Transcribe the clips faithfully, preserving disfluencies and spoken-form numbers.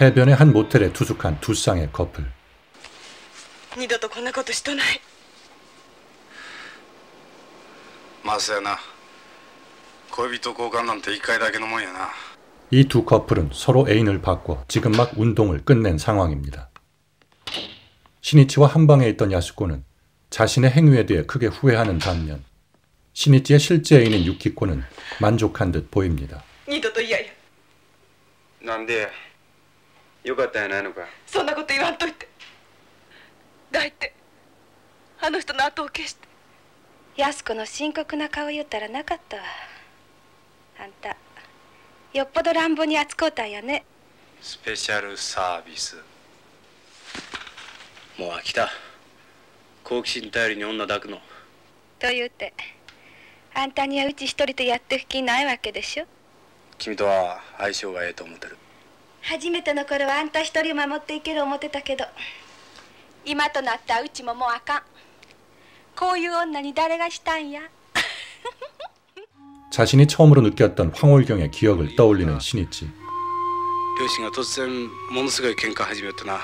해변의 한 모텔에 투숙한 두 쌍의 커플. 이 두 커플은 서로 애인을 받고 지금 막 운동을 끝낸 상황입니다. 시니치와 한방에 있던 야스코는 자신의 행위에 대해 크게 후회하는 반면 시니치의 실제 애인인 유키코는 만족한 듯 보입니다. 야스코の深刻な顔言ったらなかったわ。あんたよっぽど乱暴に扱うたんやね。スペシャルサービス。 もう飽きた。好奇心頼りに女抱くの。と言うて、あんたにはうち一人とやっていく気ないわけでしょ。君とは相性がええと思ってる。初めての頃はあんた一人守っていける思ってたけど、今となってはうちももうあかん。こういう女に誰がしたんや。 자신이 처음으로 느꼈던 황홀경의 기억을 떠올리는 신이치. 요しが突然ものすごい喧嘩始めたな。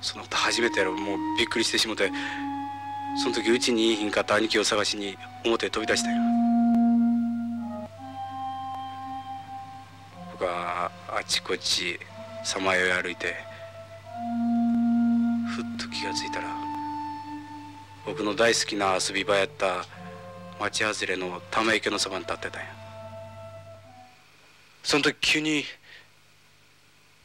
その後初めて俺もうびっくりしてしもて、その時うちにいひんかった兄貴を探しに表へ飛び出したよ。僕があちこちさまよい歩いてふっと気がついたら、 待ち外れのため池のそばに立ってたよ。その時急に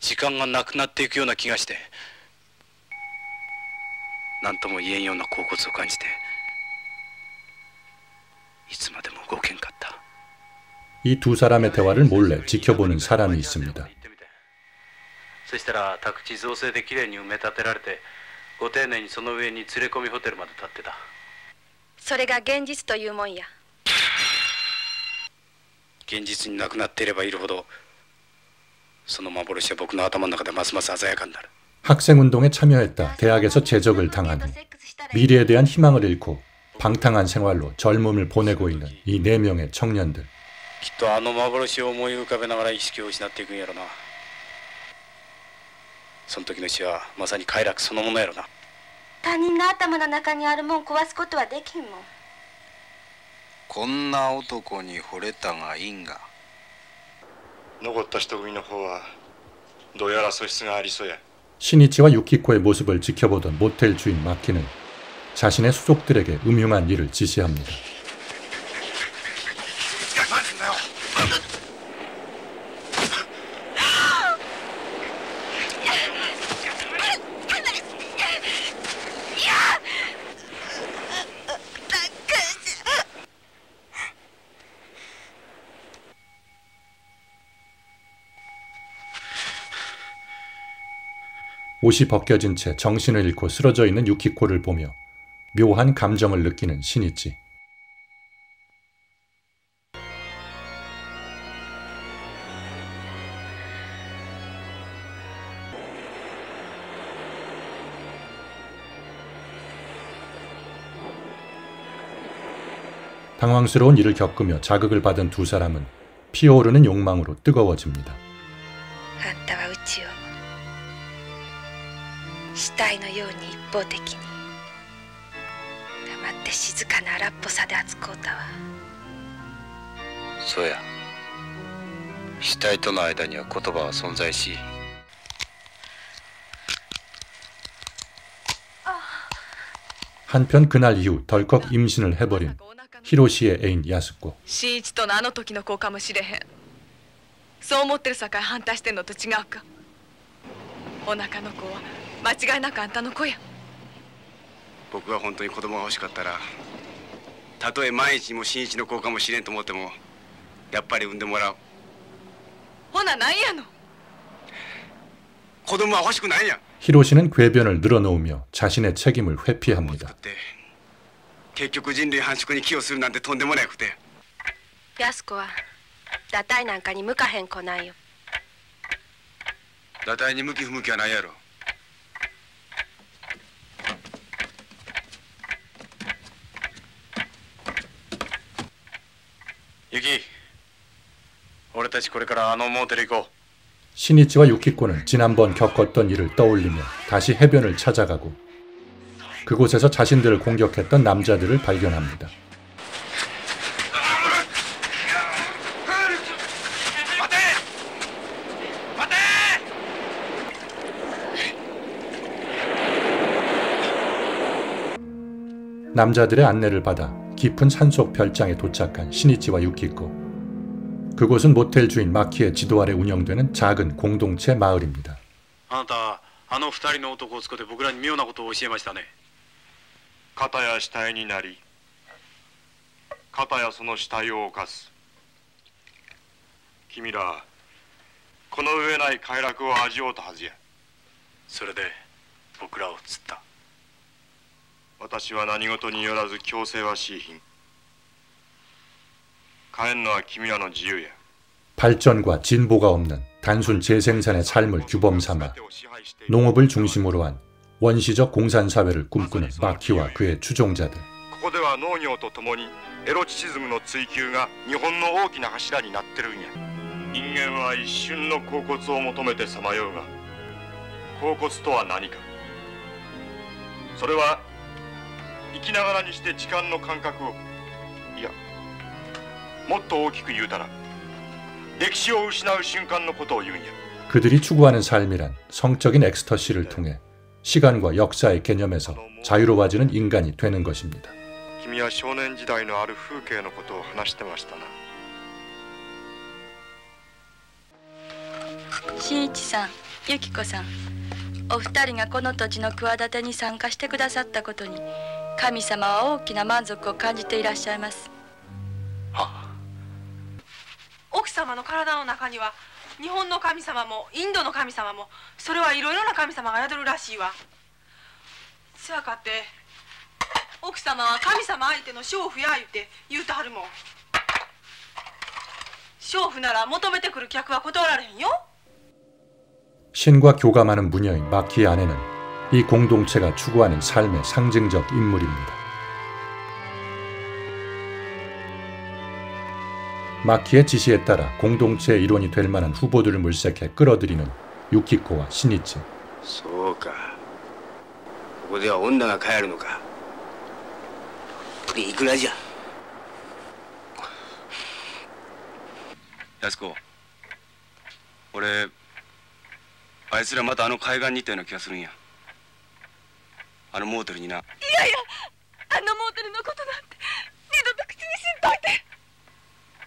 時間がなくなっていくような気がして、何とも言えんような恍惚を感じて、いつまでも動けんかった。 이 두 사람의 대화를 몰래 지켜보는 사람이 있습니다. そしたら宅地造成できれいに埋め立てられて、ご丁寧にその上に連れ込みホテルまで建ってた。 학생운동에 참여했다 대학에서 제적을 당한 후 미래에 대한 희망을 잃고 방탕한 생활로 젊음을 보내고 있는 이 네 명의 청년들. 그 他人の頭の中にあるもん壊すことはできんもん。こんな男に惚れたがいいんが。残った人組の方はどうやら素質がありそうや。 신이치와 유키코의 모습을 지켜보던 모텔 주인 마키는 자신의 수족들에게 음흉한 일을 지시합니다. 옷이 벗겨진 채 정신을 잃고 쓰러져 있는 유키코를 보며 묘한 감정을 느끼는 신이치. 당황스러운 일을 겪으며 자극을 받은 두 사람은 피어오르는 욕망으로 뜨거워집니다. 아따와 우치요. 死体のように一方的に黙って静かな荒っぽさで扱うたわ。そうや。死体との間には言葉は存在し。한편 그날 이후 덜컥 임신을 해버린 히로시의 애인 야스코. 신이치とあの時の子かもしれへん。そう思ってるさかい反対してんのと違うか。お腹の子は 히로시는 궤변을 늘어놓으며 자신의 책임을 회피합니다. 야스코は堕胎なんかに向かへんこないよ。堕胎に向き不向きはないやろ。 유키, 우리たちこれからあのモーテル行こう。 시니치와 유키코는 지난번 겪었던 일을 떠올리며 다시 해변을 찾아가고 그곳에서 자신들을 공격했던 남자들을 발견합니다. 남자들의 안내를 받아 깊은 산속 별장에 도착한 시니치와 유키코. 그곳은 모텔 주인 마키의 지도 아래 운영되는 작은 공동체 마을입니다. 발전과 진보가 없는 단순 재생산의 삶을 규범삼아 농업을 중심으로 한 원시적 공산사회를 꿈꾸는 마키와 그의 추종자들. 그들이 추구하는 삶이란 성적인 엑스터시를 통해 시간과 역사의 개념에서 자유로워지는 인간이 되는 것입니다. 신이치さん, 유키코さん, お二人がこの土地の企てに参加してくださったことに神様は大きな満足を感じていらっしゃいます。 신과 교감하는 무녀인 마키의 아내는 이 공동체가 추구하는 삶의 상징적 인물입니다. 마키의 지시에 따라 공동체의 일원이 될 만한 후보들을 물색해 끌어들이는 유키코와 시니치.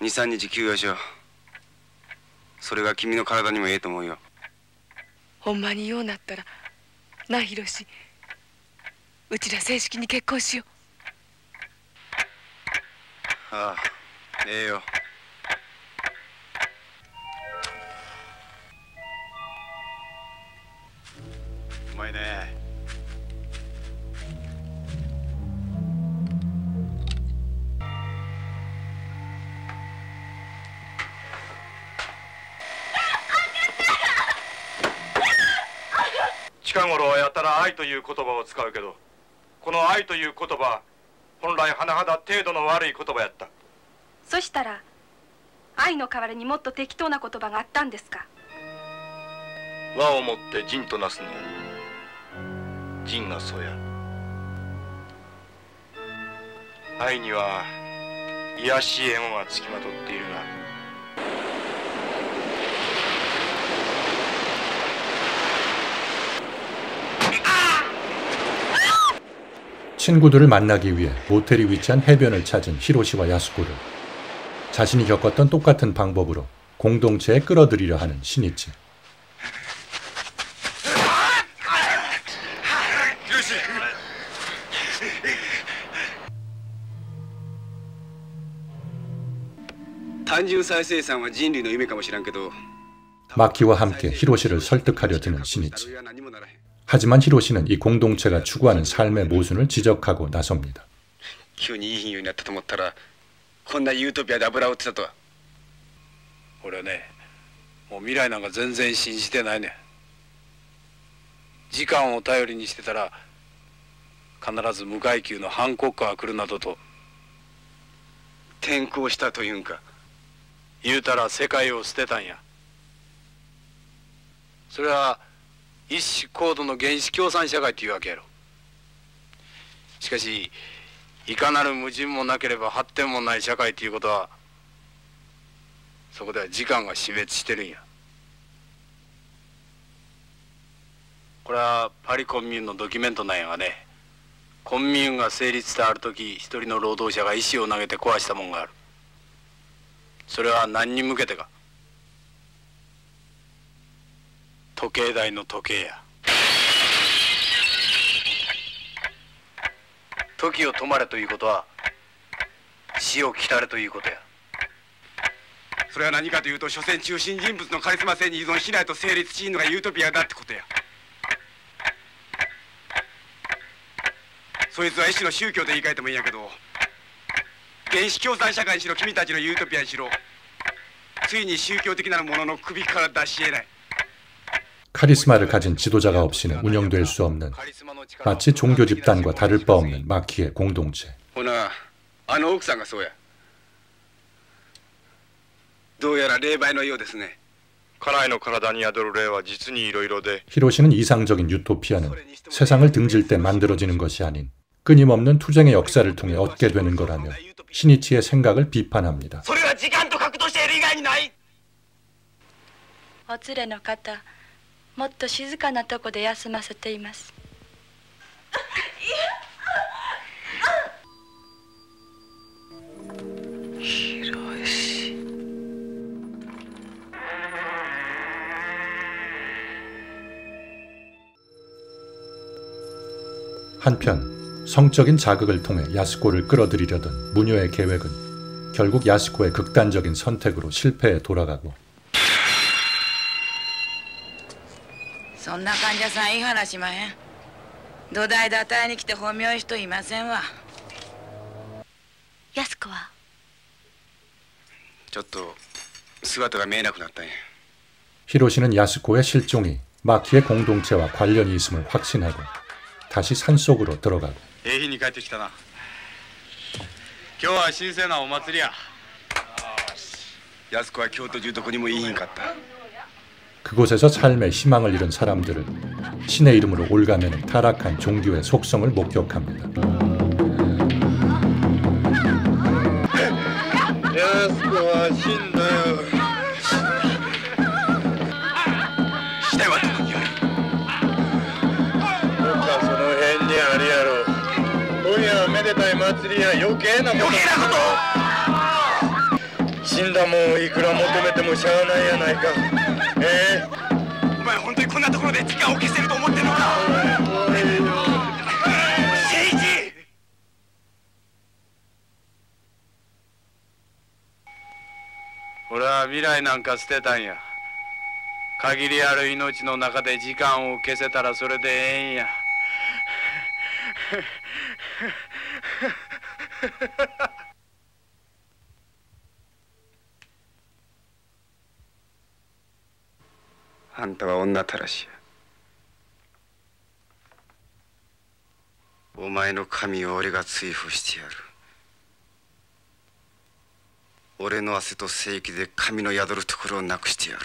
に、さんにち休養しよう。それが君の体にもええと思うよ。ほんまにようなったらな、ヒロシ。うちら正式に結婚しよう。ああ、ええよ。 うまいね。 そしたら愛の代わりにもっと適当な言葉があったんですか。和をもって仁となすには仁がそうや。愛には癒やしい縁はつきまとっているが。 친구들을 만나기 위해 모텔이 위치한 해변을 찾은 히로시와 야스코를 자신이 겪었던 똑같은 방법으로 공동체에 끌어들이려 하는 시니치. 마키와 함께 히로시를 설득하려 드는 시니치. 하지만 히로시는 이 공동체가 추구하는 삶의 모순을 지적하고 나섭니다. それは一種高度の原始共産社会というわけやろ。しかしいかなる矛盾もなければ発展もない社会ということは、そこでは時間が死滅してるんや。これはパリコンミューンのドキュメントなんやがね、コンミューンが成立したある時、一人の労働者が石を投げて壊したもんがある。それは何に向けてか。時計台の時計や。時を止まれということは死をきたれということや。それは何かというと、所詮中心人物のカリスマ性に依存しないと成立しんのがユートピアだってことや。そいつは一種の宗教で言い換えてもいいんやけど、原始共産社会にしろ君たちのユートピアにしろ、ついに宗教的なものの首から出し得ない。 카리스마를 가진 지도자가 없이는 운영될 수 없는, 마치 종교 집단과 다를 바 없는 마키의 공동체. 히로시는 이상적인 유토피아는 세상을 등질 때 만들어지는 것이 아닌 끊임없는 투쟁의 역사를 통해 얻게 되는 거라며 시니치의 생각을 비판합니다. もっと静かなとこで休ませています。広し。한편 성적인 자극을 통해 야스코를 끌어들이려던 무녀의 계획은 결국 야스코의 극단적인 선택으로 실패에 돌아가고, そんな患者さんいい話しまへん。土台で与えに来て褒めよう人いませんわ。安子はちょっと姿が見えなくなったんや。히로시는 야스코의 실종이 마키의 공동체와 관련이 있음을 확신하고 다시 산속으로 들어가고. 예희가 돌아왔다. 오늘은 신선한 오마츠리야. 야스코가 교토 주도권이 이인갔다. 그곳에서 삶의 희망을 잃은 사람들을 신의 이름으로 올가매는 타락한 종교의 속성을 목격합니다. 신다もいくら求めてもしゃあないやないか。 俺は未来なんか捨てたんや。限りある命の中で時間を消せたらそれでええんや。 あんたは女たらしや。お前の神を俺が追放してやる。俺の汗と精液で神の宿るところをなくしてやろう。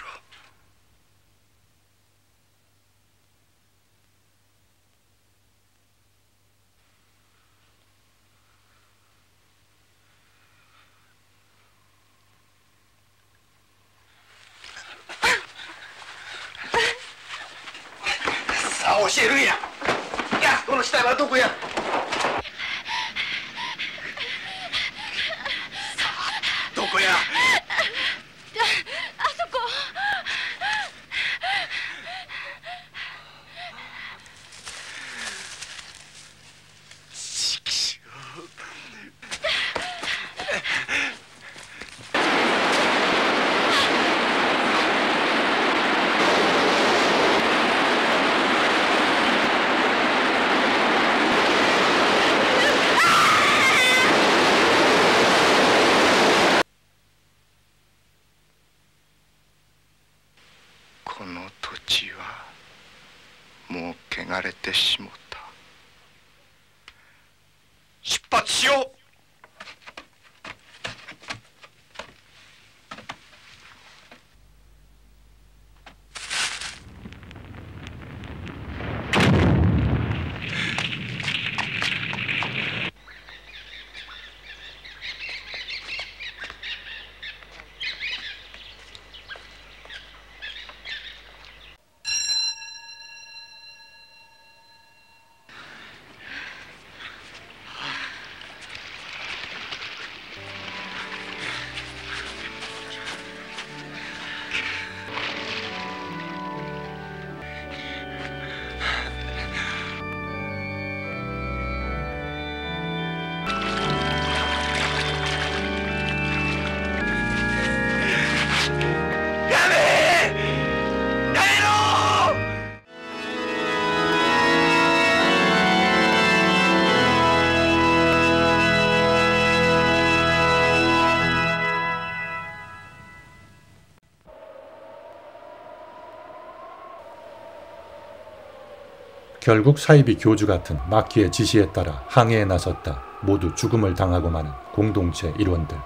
결국 사이비 교주 같은 마키의 지시에 따라 항해에 나섰다. 모두 죽음을 당하고 마는 공동체 일원들.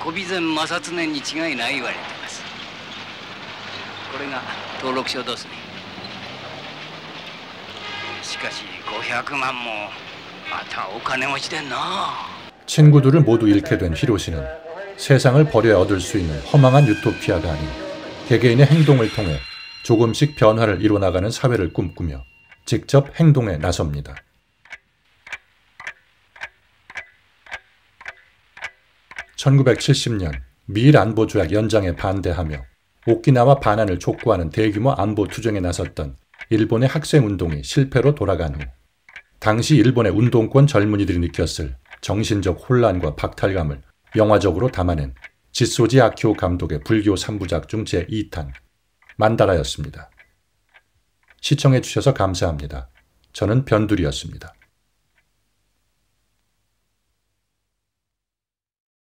고비전 마사츠넨이 違いない言われてます. これが登録書ですね。しかしごひゃくまんもまたお金持ちでんな. 친구들을 모두 잃게 된 히로시는 세상을 버려야 얻을 수 있는 허망한 유토피아가 아닌 개개인의 행동을 통해 조금씩 변화를 이뤄나가는 사회를 꿈꾸며 직접 행동에 나섭니다. 천구백칠십 년 미일 안보 조약 연장에 반대하며 오키나와 반환을 촉구하는 대규모 안보 투쟁에 나섰던 일본의 학생운동이 실패로 돌아간 후 당시 일본의 운동권 젊은이들이 느꼈을 정신적 혼란과 박탈감을 영화적으로 담아낸 지소지 아키오 감독의 불교 삼 부작 중 제이 탄 만다라였습니다. 시청해주셔서 감사합니다. 저는 변두리였습니다.